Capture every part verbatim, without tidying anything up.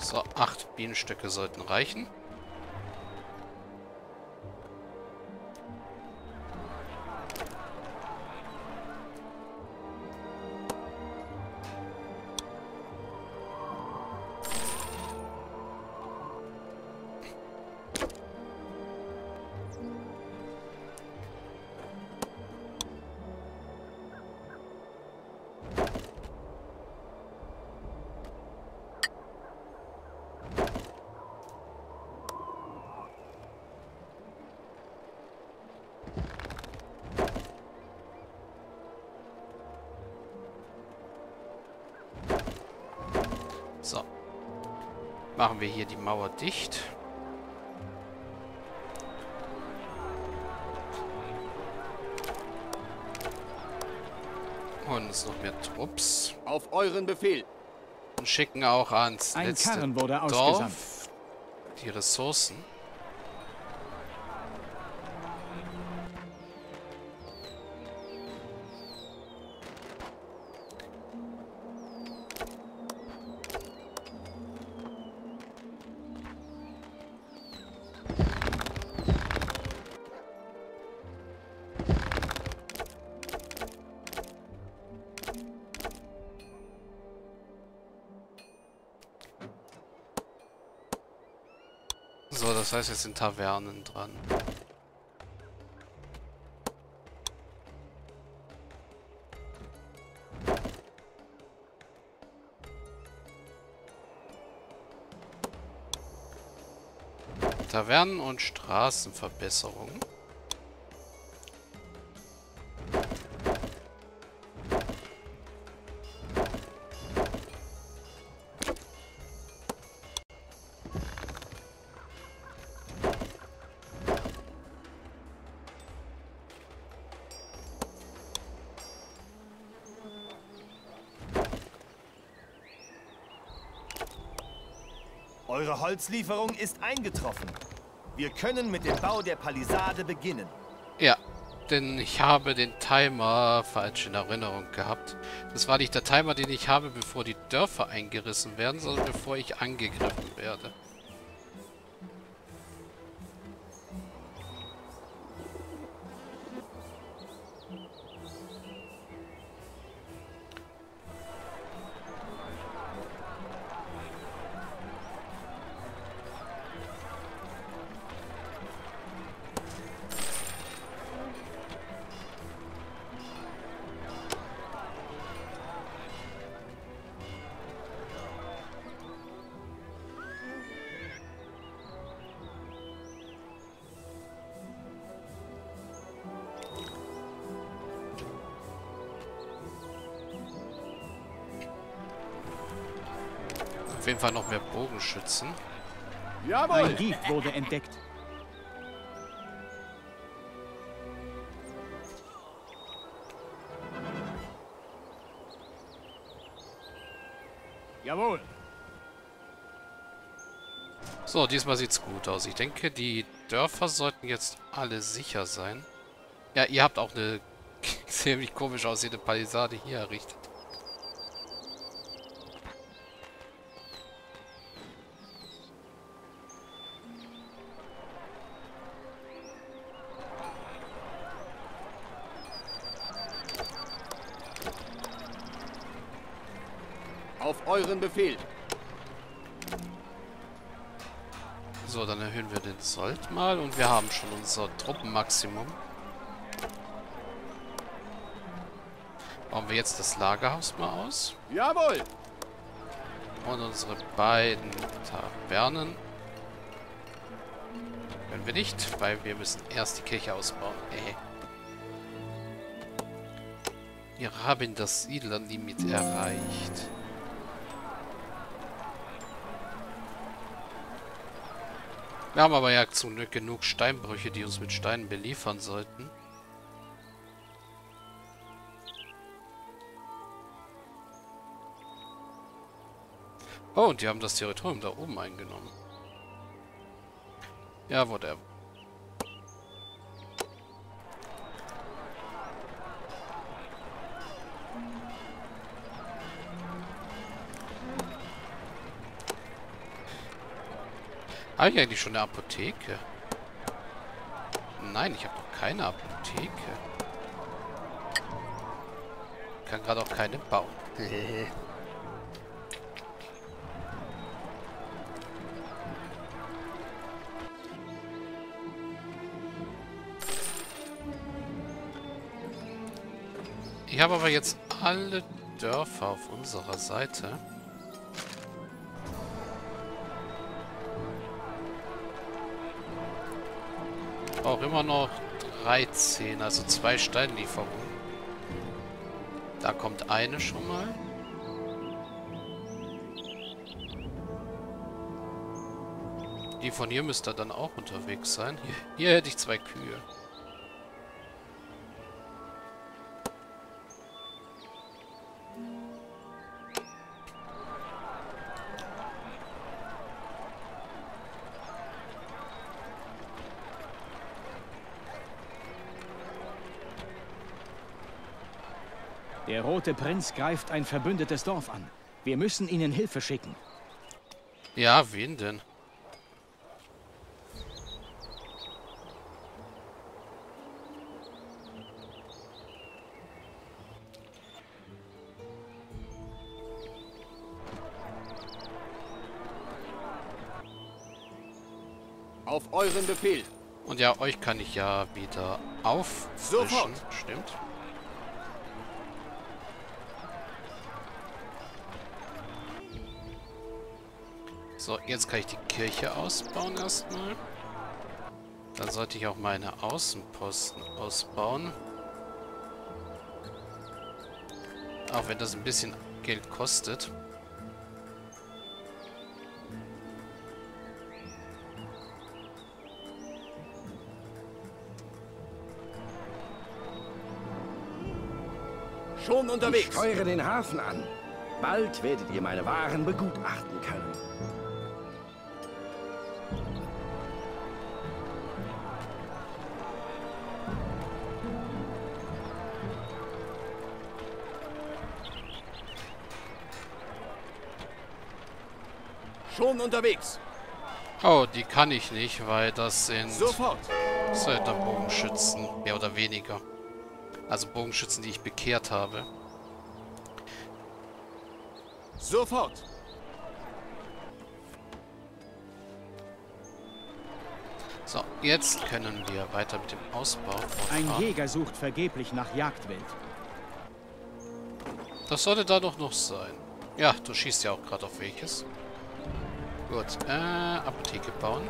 So, acht Bienenstöcke sollten reichen. So, machen wir hier die Mauer dicht. Und uns noch mehr Trupps. Auf euren Befehl. Und schicken auch ans letzte Dorf. Ein Karren wurde ausgesandt. Die Ressourcen. So, das heißt, jetzt sind Tavernen dran. Tavernen und Straßenverbesserungen. Eure Holzlieferung ist eingetroffen. Wir können mit dem Bau der Palisade beginnen. Ja, denn ich habe den Timer falsch in Erinnerung gehabt. Das war nicht der Timer, den ich habe, bevor die Dörfer eingerissen werden, sondern bevor ich angegriffen werde. Auf jeden Fall noch mehr Bogenschützen. Jawohl! Ein Dieb wurde entdeckt. Jawohl! So, diesmal sieht's gut aus. Ich denke, die Dörfer sollten jetzt alle sicher sein. Ja, ihr habt auch eine ziemlich komisch aussehende Palisade hier errichtet. Auf euren Befehl. So, dann erhöhen wir den Sold mal und wir haben schon unser Truppenmaximum. Bauen wir jetzt das Lagerhaus mal aus. Jawohl! Und unsere beiden Tavernen. Können wir nicht, weil wir müssen erst die Kirche ausbauen. Ey. Wir haben das Siedlerlimit erreicht. Wir haben aber ja zum Glück genug Steinbrüche, die uns mit Steinen beliefern sollten. Oh, und die haben das Territorium da oben eingenommen. Ja, whatever. Habe ich eigentlich schon eine Apotheke? Nein, ich habe noch keine Apotheke. Ich kann gerade auch keine bauen. Ich habe aber jetzt alle Dörfer auf unserer Seite. Auch immer noch dreizehn, also zwei Steinlieferungen. Da kommt eine schon mal. Die von hier müsste dann auch unterwegs sein. Hier, hier hätte ich zwei Kühe. Der rote Prinz greift ein verbündetes Dorf an. Wir müssen ihnen Hilfe schicken. Ja, wen denn? Auf euren Befehl. Und ja, euch kann ich ja wieder auffrischen. Sofort. Stimmt. So, jetzt kann ich die Kirche ausbauen erstmal. Dann sollte ich auch meine Außenposten ausbauen. Auch wenn das ein bisschen Geld kostet. Schon unterwegs. Ich steuere den Hafen an. Bald werdet ihr meine Waren begutachten können. Schon unterwegs. Oh, die kann ich nicht, weil das sind sofort Bogenschützen, mehr oder weniger. Also Bogenschützen, die ich bekehrt habe. Sofort. So, jetzt können wir weiter mit dem Ausbau fortfahren. Ein Jäger sucht vergeblich nach Jagdwild. Das sollte da doch noch sein. Ja, du schießt ja auch gerade auf welches. Gut, äh, Apotheke bauen.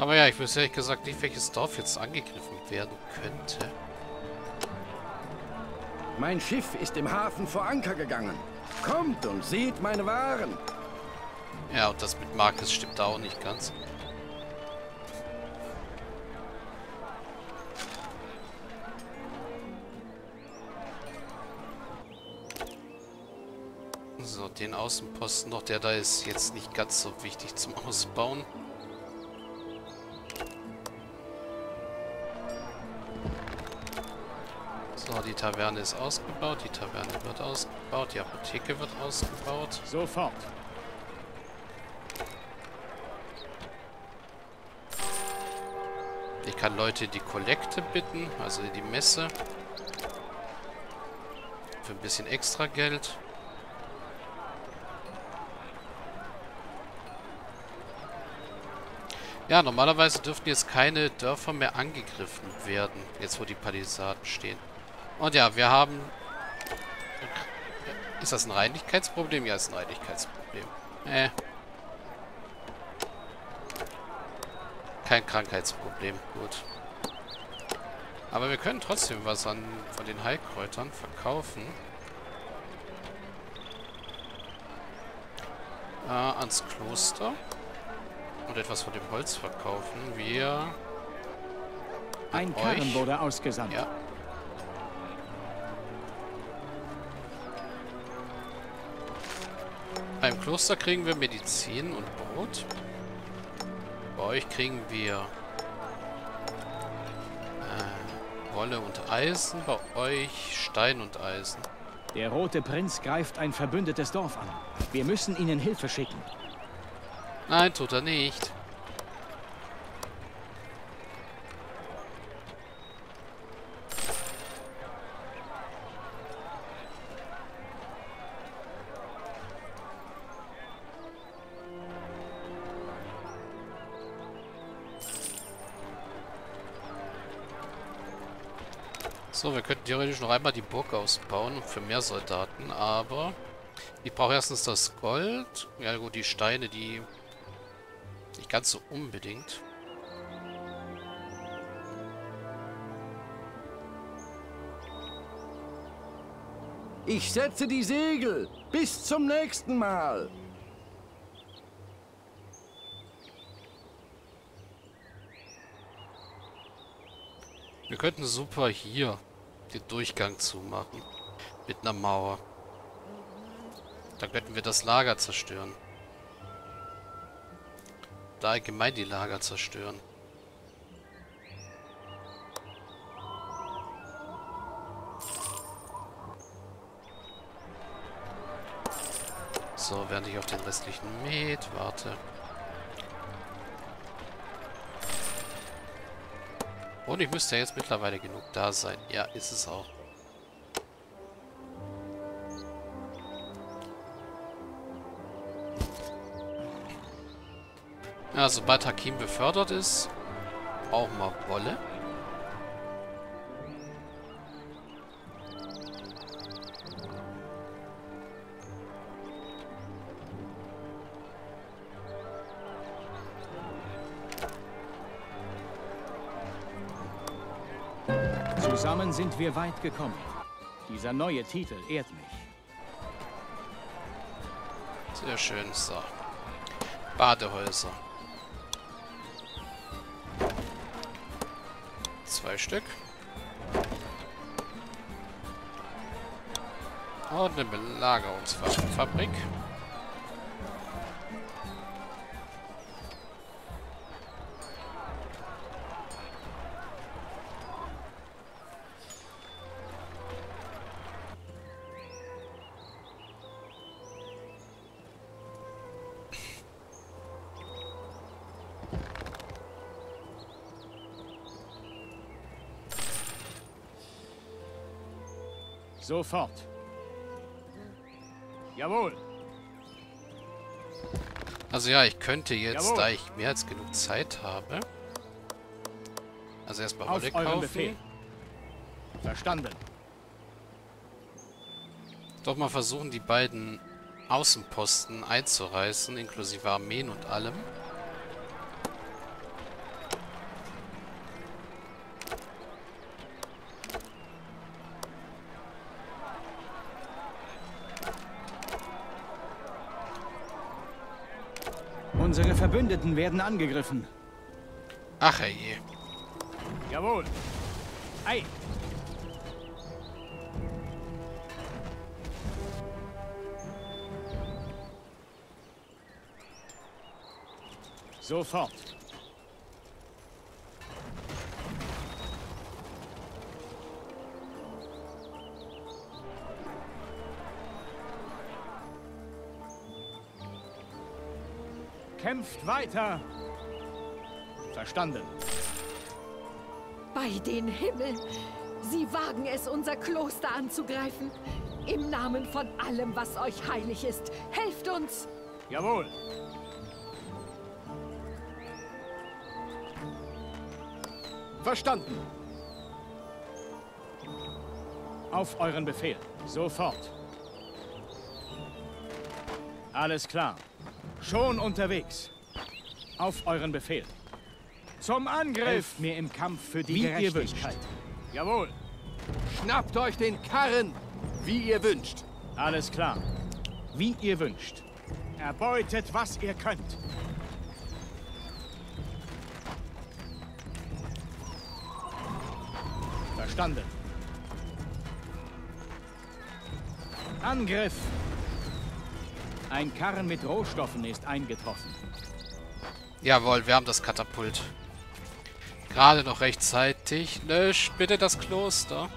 Aber ja, ich wüsste ehrlich gesagt nicht, welches Dorf jetzt angegriffen werden könnte. Mein Schiff ist im Hafen vor Anker gegangen. Kommt und seht meine Waren. Ja, und das mit Marcus stimmt da auch nicht ganz. So, den Außenposten noch, der da ist jetzt nicht ganz so wichtig zum Ausbauen. So, die Taverne ist ausgebaut, die Taverne wird ausgebaut, die Apotheke wird ausgebaut. Sofort. Ich kann Leute die Kollekte bitten, also die Messe. Für ein bisschen extra Geld. Ja, normalerweise dürften jetzt keine Dörfer mehr angegriffen werden, jetzt wo die Palisaden stehen. Und ja, wir haben... Ist das ein Reinlichkeitsproblem? Ja, ist ein Reinlichkeitsproblem. Äh. Kein Krankheitsproblem, gut. Aber wir können trotzdem was an von den Heilkräutern verkaufen. Äh, ans Kloster. und etwas von dem Holz verkaufen. Wir... Ein Karren wurde ausgesandt. Ja. Beim Kloster kriegen wir Medizin und Brot. Bei euch kriegen wir äh, Wolle und Eisen. Bei euch Stein und Eisen. Der rote Prinz greift ein verbündetes Dorf an. Wir müssen ihnen Hilfe schicken. Nein, tut er nicht. So, wir könnten theoretisch noch einmal die Burg ausbauen für mehr Soldaten, aber ich brauche erstens das Gold. Ja gut, die Steine, die nicht ganz so unbedingt. Ich setze die Segel. Bis zum nächsten Mal. Wir könnten super hier den Durchgang zumachen. Mit einer Mauer. Dann könnten wir das Lager zerstören. Da allgemein die Lager zerstören. So, während ich auf den restlichen Met warte. Und ich müsste jetzt mittlerweile genug da sein. Ja, ist es auch. Ja, sobald Hakim befördert ist, auch mal Wolle. Zusammen sind wir weit gekommen. Dieser neue Titel ehrt mich. Sehr schön, so. Badehäuser. Zwei Stück. Und eine Belagerungswaffenfabrik. Sofort. Jawohl. Also ja, ich könnte jetzt, Jawohl. Da ich mehr als genug Zeit habe. Also erstmal Wolle kaufen. Befehl. Verstanden. Doch mal versuchen, die beiden Außenposten einzureißen, inklusive Armeen und allem. Unsere Verbündeten werden angegriffen. Ach je. Jawohl. Ei. Sofort. Kämpft weiter! Verstanden. Bei den Himmel! Sie wagen es, unser Kloster anzugreifen. Im Namen von allem, was euch heilig ist. Helft uns! Jawohl! Verstanden! Auf euren Befehl. Sofort. Alles klar. Schon unterwegs. Auf euren Befehl. Zum Angriff! Helft mir im Kampf für die Gerechtigkeit. Jawohl. Schnappt euch den Karren, wie ihr wünscht. Alles klar. Wie ihr wünscht. Erbeutet, was ihr könnt. Verstanden. Angriff! Ein Karren mit Rohstoffen ist eingetroffen. Jawohl, wir haben das Katapult. Gerade noch rechtzeitig. Lösch bitte das Kloster.